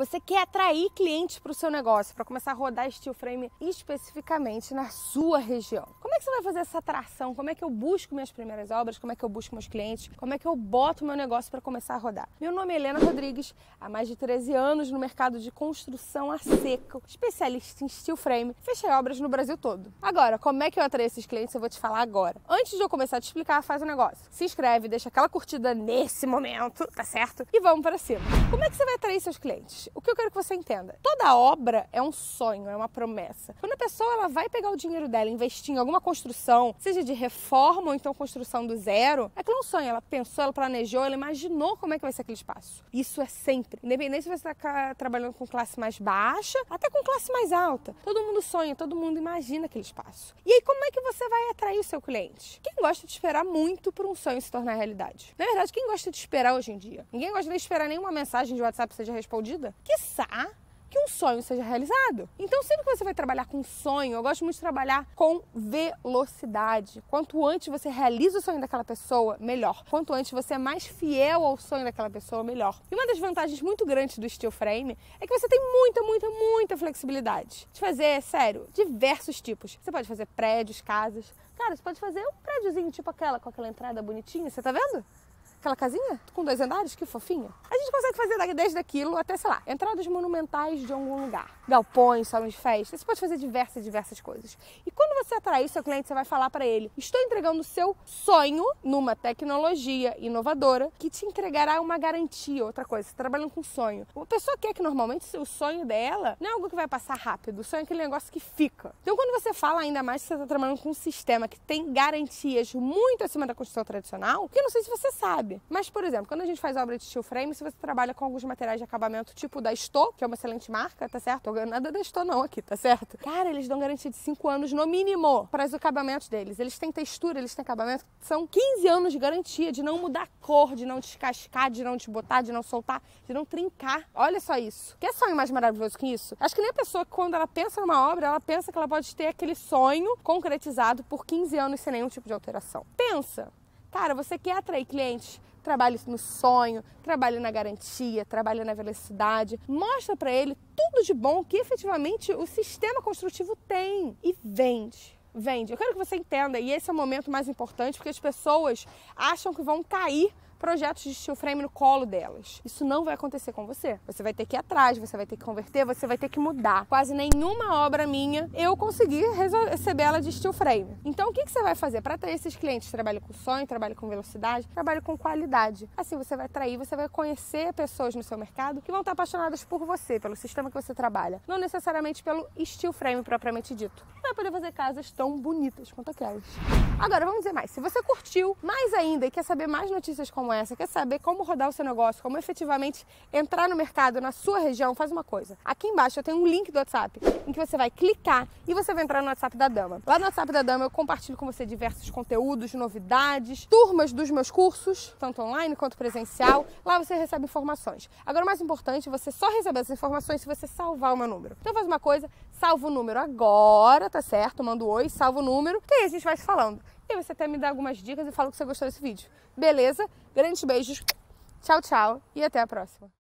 Você quer atrair clientes para o seu negócio, para começar a rodar steel frame especificamente na sua região. Como é que você vai fazer essa atração? Como é que eu busco minhas primeiras obras? Como é que eu busco meus clientes? Como é que eu boto meu negócio para começar a rodar? Meu nome é Helena Rodrigues, há mais de 13 anos no mercado de construção a seco, especialista em steel frame, fechei obras no Brasil todo. Agora, como é que eu atraio esses clientes? Eu vou te falar agora. Antes de eu começar a te explicar, faz um negócio. Se inscreve, deixa aquela curtida nesse momento, tá certo? E vamos para cima. Como é que você vai atrair seus clientes? O que eu quero que você entenda, toda obra é um sonho, é uma promessa. Quando a pessoa ela vai pegar o dinheiro dela, investir em alguma construção, seja de reforma ou então construção do zero, aquilo é um sonho. Ela pensou, ela planejou, ela imaginou como é que vai ser aquele espaço. Isso é sempre. Independente se você está trabalhando com classe mais baixa, até com classe mais alta. Todo mundo sonha, todo mundo imagina aquele espaço. E aí como é que você vai atrair o seu cliente? Quem gosta de esperar muito por um sonho se tornar realidade? Na verdade, quem gosta de esperar hoje em dia? Ninguém gosta de esperar nenhuma mensagem de WhatsApp seja respondida? Quiçá que um sonho seja realizado. Então, sempre que você vai trabalhar com sonho, eu gosto muito de trabalhar com velocidade. Quanto antes você realiza o sonho daquela pessoa, melhor. Quanto antes você é mais fiel ao sonho daquela pessoa, melhor. E uma das vantagens muito grandes do steel frame é que você tem muita flexibilidade de fazer, sério, diversos tipos. Você pode fazer prédios, casas. Cara, você pode fazer um prédiozinho tipo aquela, com aquela entrada bonitinha, você tá vendo? Aquela casinha com 2 andares, que fofinha. A gente consegue fazer desde aquilo até, sei lá, entradas monumentais de algum lugar. Galpões, salões de festa, você pode fazer diversas coisas. E quando você atrair seu cliente, você vai falar para ele, estou entregando o seu sonho numa tecnologia inovadora que te entregará uma garantia, outra coisa, você está trabalhando com sonho. A pessoa quer que normalmente o sonho dela não é algo que vai passar rápido, o sonho é aquele negócio que fica. Então quando você fala ainda mais que você está trabalhando com um sistema que tem garantias muito acima da construção tradicional, que eu não sei se você sabe, mas, por exemplo, quando a gente faz obra de steel frame, se você trabalha com alguns materiais de acabamento tipo da Sto, que é uma excelente marca, tá certo? Não tô ganhando nada da Sto não aqui, tá certo? Cara, eles dão garantia de 5 anos no mínimo para os acabamentos deles. Eles têm textura, eles têm acabamento. São 15 anos de garantia de não mudar a cor, de não descascar, de não desbotar, de não soltar, de não trincar. Olha só isso. Quer sonho mais maravilhoso que isso? Acho que nem a pessoa, quando ela pensa numa obra, ela pensa que ela pode ter aquele sonho concretizado por 15 anos sem nenhum tipo de alteração. Pensa. Cara, você quer atrair clientes? Trabalhe no sonho, trabalhe na garantia, trabalhe na velocidade. Mostra para ele tudo de bom que efetivamente o sistema construtivo tem e vende. Vende. Eu quero que você entenda, e esse é o momento mais importante, porque as pessoas acham que vão cair projetos de steel frame no colo delas. Isso não vai acontecer com você. Você vai ter que ir atrás, você vai ter que converter, você vai ter que mudar. Quase nenhuma obra minha eu consegui receber ela de steel frame. Então o que você vai fazer para atrair esses clientes? Trabalhe com sonho, trabalhe com velocidade, trabalhe com qualidade. Assim você vai atrair, você vai conhecer pessoas no seu mercado que vão estar apaixonadas por você, pelo sistema que você trabalha. Não necessariamente pelo steel frame propriamente dito. Vai poder fazer casas tão bonitas quanto aquelas. Agora vamos dizer mais. Se você curtiu mais ainda e quer saber mais notícias como essa, quer saber como rodar o seu negócio, como efetivamente entrar no mercado na sua região, faz uma coisa. Aqui embaixo eu tenho um link do WhatsApp em que você vai clicar e você vai entrar no WhatsApp da Dama. Lá no WhatsApp da Dama eu compartilho com você diversos conteúdos, novidades, turmas dos meus cursos, tanto online quanto presencial. Lá você recebe informações. Agora o mais importante, você só recebe essas informações se você salvar o meu número. Então faz uma coisa, salva o número agora, tá certo? Manda um oi, salva o número, que aí a gente vai se falando. E você até me dá algumas dicas e fala que você gostou desse vídeo. Beleza? Grandes beijos, tchau, tchau e até a próxima.